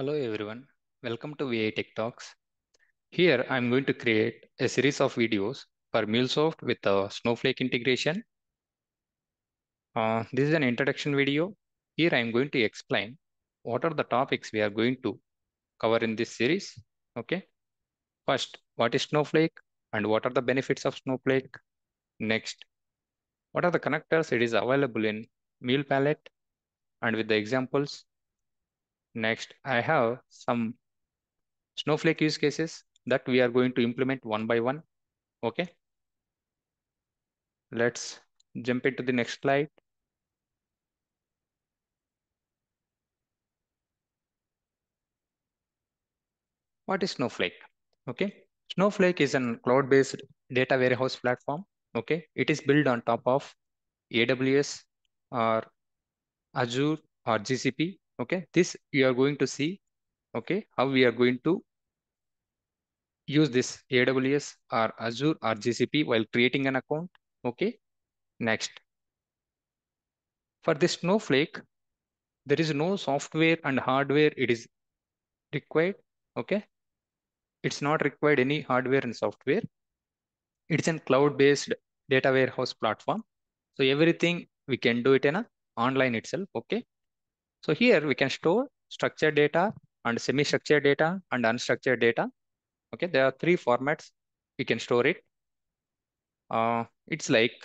Hello everyone, welcome to ViTech Tech Talks. Here I'm going to create a series of videos for MuleSoft with a Snowflake integration. This is an introduction video. Here I'm going to explain what are the topics we are going to cover in this series. Okay. First, what is Snowflake and what are the benefits of Snowflake? Next, what are the connectors? It is available in Mule Palette and with the examples. Next, I have some Snowflake use cases that we are going to implement one by one. Okay. Let's jump into the next slide. What is Snowflake? Okay. Snowflake is a cloud-based data warehouse platform. Okay. It is built on top of AWS or Azure or GCP. Okay, this you are going to see, okay, how we are going to use this AWS or Azure or GCP while creating an account. Okay, next. For this Snowflake, there is no software and hardware it is required. Okay, it's not required any hardware and software. It's a cloud-based data warehouse platform. So everything we can do it in online itself. Okay. So here we can store structured data and semi-structured data and unstructured data. Okay, there are three formats we can store it. It's like,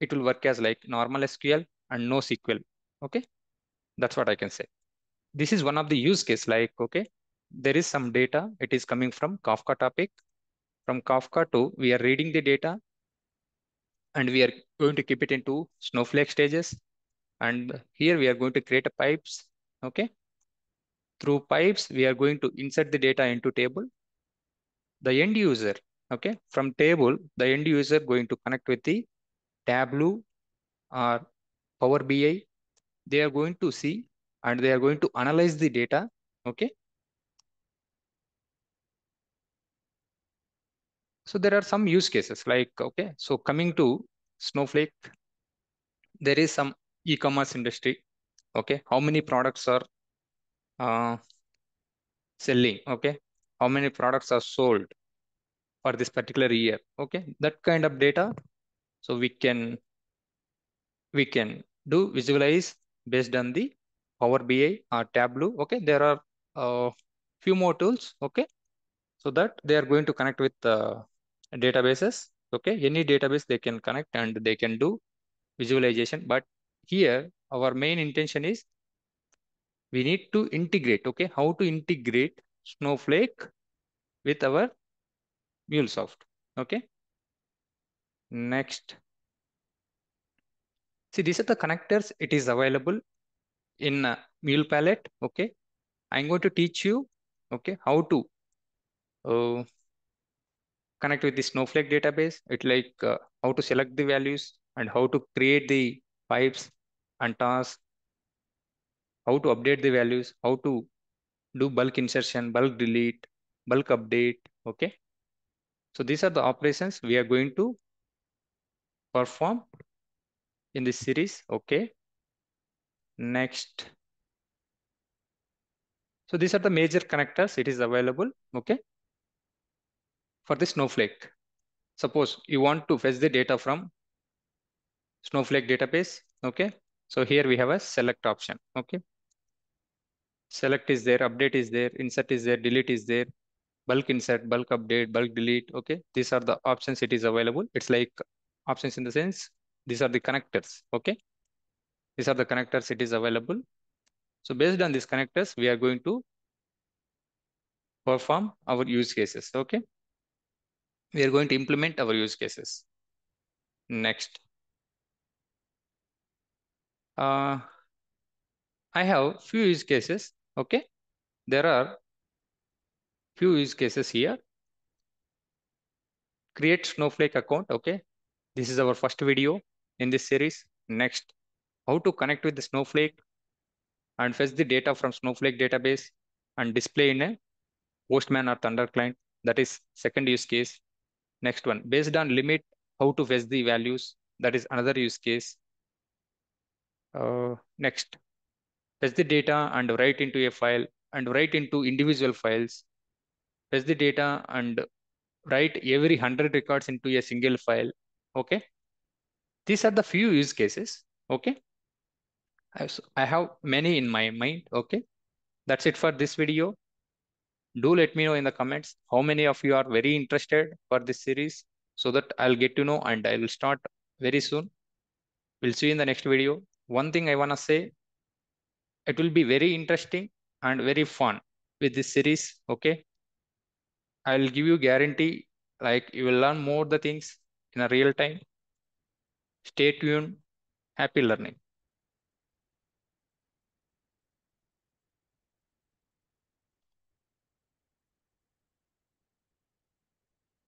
it will work as like normal SQL and NoSQL. Okay, that's what I can say. This is one of the use case like, okay, there is some data. It is coming from Kafka topic. From Kafka to we are reading the data and we are going to keep it into Snowflake stages. And here we are going to create a pipes, okay? Through pipes, we are going to insert the data into table. The end user, okay? From table, the end user going to connect with the Tableau or Power BI. They are going to see and they are going to analyze the data, okay? So there are some use cases like, okay, so coming to Snowflake, there is some e-commerce industry, okay, how many products are selling, okay, how many products are sold for this particular year, okay, that kind of data. So we can do visualize based on the Power BI or Tableau, okay, there are a few more tools, okay, so that they are going to connect with databases, okay, any database they can connect and they can do visualization, but here, our main intention is we need to integrate, okay, how to integrate Snowflake with our MuleSoft, okay. Next. See, these are the connectors. It is available in Mule Palette, okay. I'm going to teach you, okay, how to connect with the Snowflake database. It's like how to select the values and how to create the pipes and tasks, how to update the values, how to do bulk insertion, bulk delete, bulk update, okay? So these are the operations we are going to perform in this series, okay? Next. So these are the major connectors, it is available, okay? For the Snowflake, suppose you want to fetch the data from Snowflake database, okay? So here we have a select option, okay? Select is there, update is there, insert is there, delete is there, bulk insert, bulk update, bulk delete, okay? These are the options it is available. It's like options in the sense, these are the connectors, okay? These are the connectors it is available. So based on these connectors, we are going to perform our use cases, okay? We are going to implement our use cases. Next. I have few use cases, okay? There are few use cases here. Create Snowflake account, okay? This is our first video in this series. Next, how to connect with the Snowflake and fetch the data from Snowflake database and display in a Postman or Thunder Client. That is second use case. Next one, based on limit, how to fetch the values. That is another use case. Next, fetch the data and write into a file and write into individual files, fetch the data and write every 100 records into a single file. Okay. These are the few use cases. Okay. I have many in my mind. Okay. That's it for this video. Do let me know in the comments how many of you are very interested for this series, so that I'll get to know and I will start very soon. We'll see you in the next video. One thing I want to say, it will be very interesting and very fun with this series. Okay. I will give you guarantee, like you will learn more the things in a real time. Stay tuned. Happy learning.